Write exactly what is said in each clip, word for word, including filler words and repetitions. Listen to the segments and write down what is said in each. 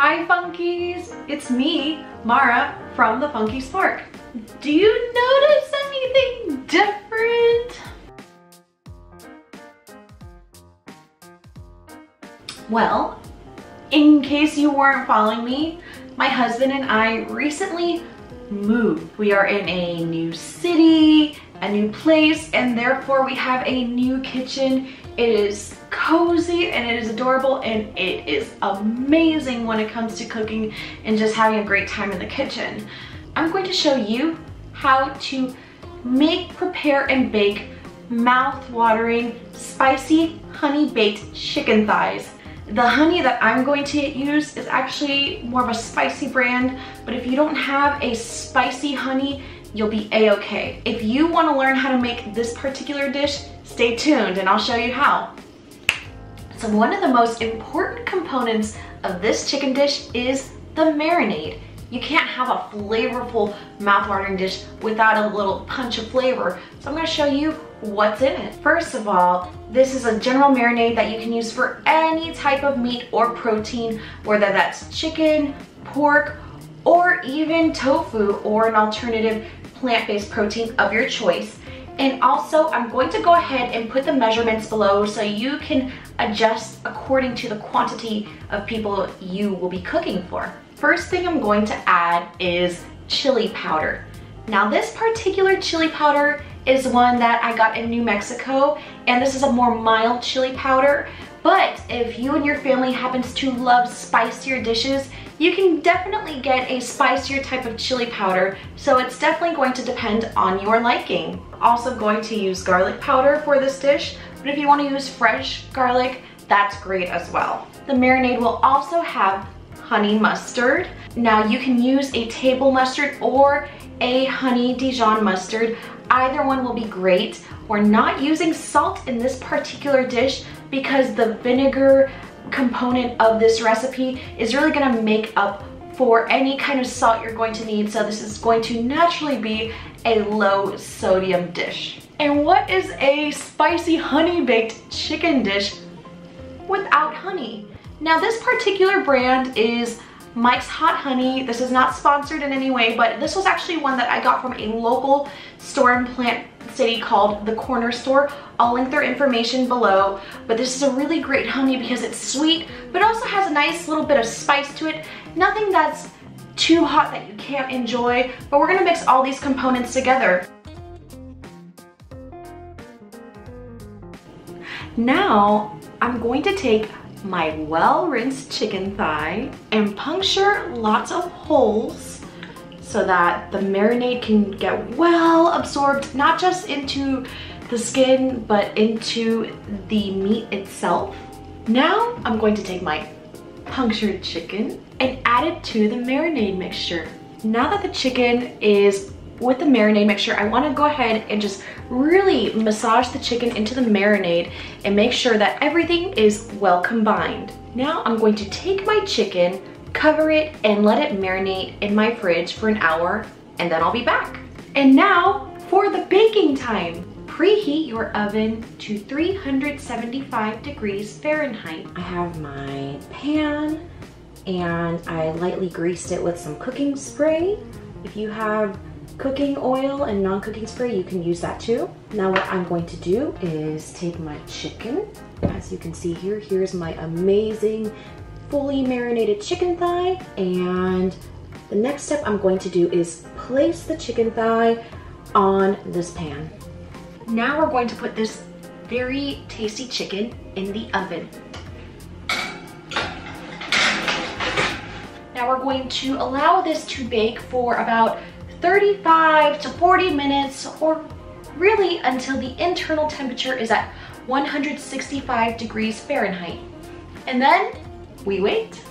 Hi Funkies, it's me, Mara from The Funky Spork. Do you notice anything different? Well, in case you weren't following me, my husband and I recently moved. We are in a new city, a new place, and therefore we have a new kitchen. It is cozy and it is adorable and it is amazing when it comes to cooking and just having a great time in the kitchen. I'm going to show you how to make, prepare, and bake mouth-watering, spicy, honey-baked chicken thighs. The honey that I'm going to use is actually more of a spicy brand, but if you don't have a spicy honey, you'll be a-okay. If you want to learn how to make this particular dish, stay tuned and I'll show you how. So one of the most important components of this chicken dish is the marinade. You can't have a flavorful mouth-watering dish without a little punch of flavor. So I'm going to show you what's in it. First of all, this is a general marinade that you can use for any type of meat or protein, whether that's chicken, pork, or even tofu or an alternative plant-based protein of your choice. And also, I'm going to go ahead and put the measurements below so you can adjust according to the quantity of people you will be cooking for. First thing I'm going to add is chili powder. Now this particular chili powder is one that I got in New Mexico, and this is a more mild chili powder, but if you and your family happens to love spicier dishes, you can definitely get a spicier type of chili powder, so it's definitely going to depend on your liking. Also going to use garlic powder for this dish, but if you want to use fresh garlic, that's great as well. The marinade will also have honey mustard. Now you can use a table mustard or a honey Dijon mustard. Either one will be great. We're not using salt in this particular dish because the vinegar component of this recipe is really going to make up for any kind of salt you're going to need. So this is going to naturally be a low sodium dish. And what is a spicy honey baked chicken dish without honey? Now this particular brand is Mike's Hot Honey. This is not sponsored in any way, but this was actually one that I got from a local store in Plant City called The Corner Store. I'll link their information below, but this is a really great honey because it's sweet, but also has a nice little bit of spice to it. Nothing that's too hot that you can't enjoy, but we're gonna mix all these components together. Now, I'm going to take my well-rinsed chicken thigh and puncture lots of holes so that the marinade can get well absorbed, not just into the skin, but into the meat itself. Now I'm going to take my punctured chicken and add it to the marinade mixture. Now that the chicken is with the marinade mixture, I want to go ahead and just really massage the chicken into the marinade and make sure that everything is well combined. Now I'm going to take my chicken, cover it, and let it marinate in my fridge for an hour, and then I'll be back. And now for the baking time. Preheat your oven to three hundred seventy-five degrees Fahrenheit. I have my pan and I lightly greased it with some cooking spray. If you have cooking oil and non-cooking spray, you can use that too. Now what I'm going to do is take my chicken. As you can see here, here's my amazing fully marinated chicken thigh. And the next step I'm going to do is place the chicken thigh on this pan. Now we're going to put this very tasty chicken in the oven. Now we're going to allow this to bake for about thirty-five to forty minutes, or really until the internal temperature is at one hundred sixty-five degrees Fahrenheit. And then we wait.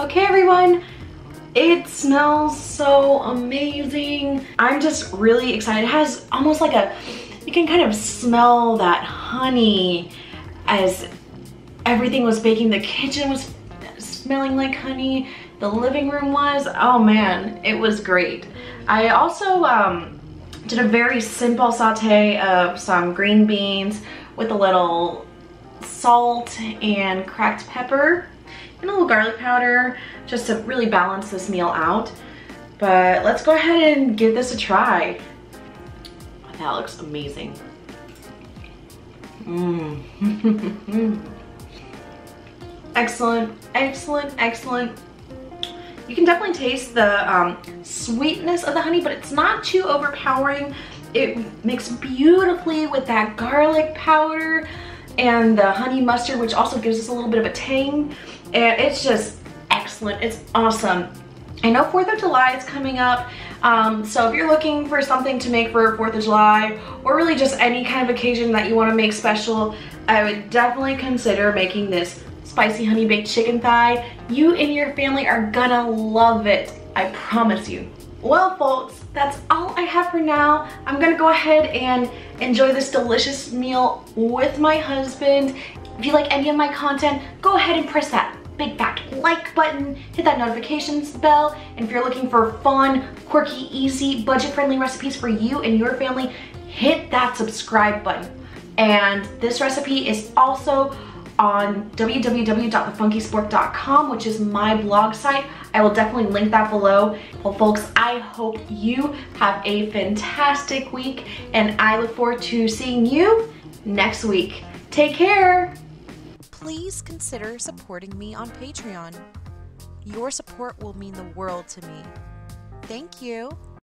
Okay everyone, it smells so amazing. I'm just really excited. It has almost like a, you can kind of smell that honey as everything was baking. The kitchen was smelling like honey, the living room was, oh man, it was great. I also um, did a very simple saute of some green beans with a little salt and cracked pepper and a little garlic powder just to really balance this meal out. But let's go ahead and give this a try. Oh, that looks amazing. Mmm. Excellent, excellent, excellent. You can definitely taste the um, sweetness of the honey, but it's not too overpowering. It mixes beautifully with that garlic powder and the honey mustard, which also gives us a little bit of a tang. And it's just excellent. It's awesome. I know fourth of July is coming up, um, so if you're looking for something to make for fourth of July, or really just any kind of occasion that you want to make special, I would definitely consider making this spicy honey baked chicken thigh. You and your family are gonna love it, I promise you. Well folks, that's all I have for now. I'm gonna go ahead and enjoy this delicious meal with my husband. If you like any of my content, go ahead and press that big fat like button, hit that notifications bell, and if you're looking for fun, quirky, easy, budget-friendly recipes for you and your family, hit that subscribe button. And this recipe is also on w w w dot the funky spork dot com, which is my blog site. I will definitely link that below. Well folks, I hope you have a fantastic week, and I look forward to seeing you next week. Take care. Please consider supporting me on Patreon. Your support will mean the world to me. Thank you.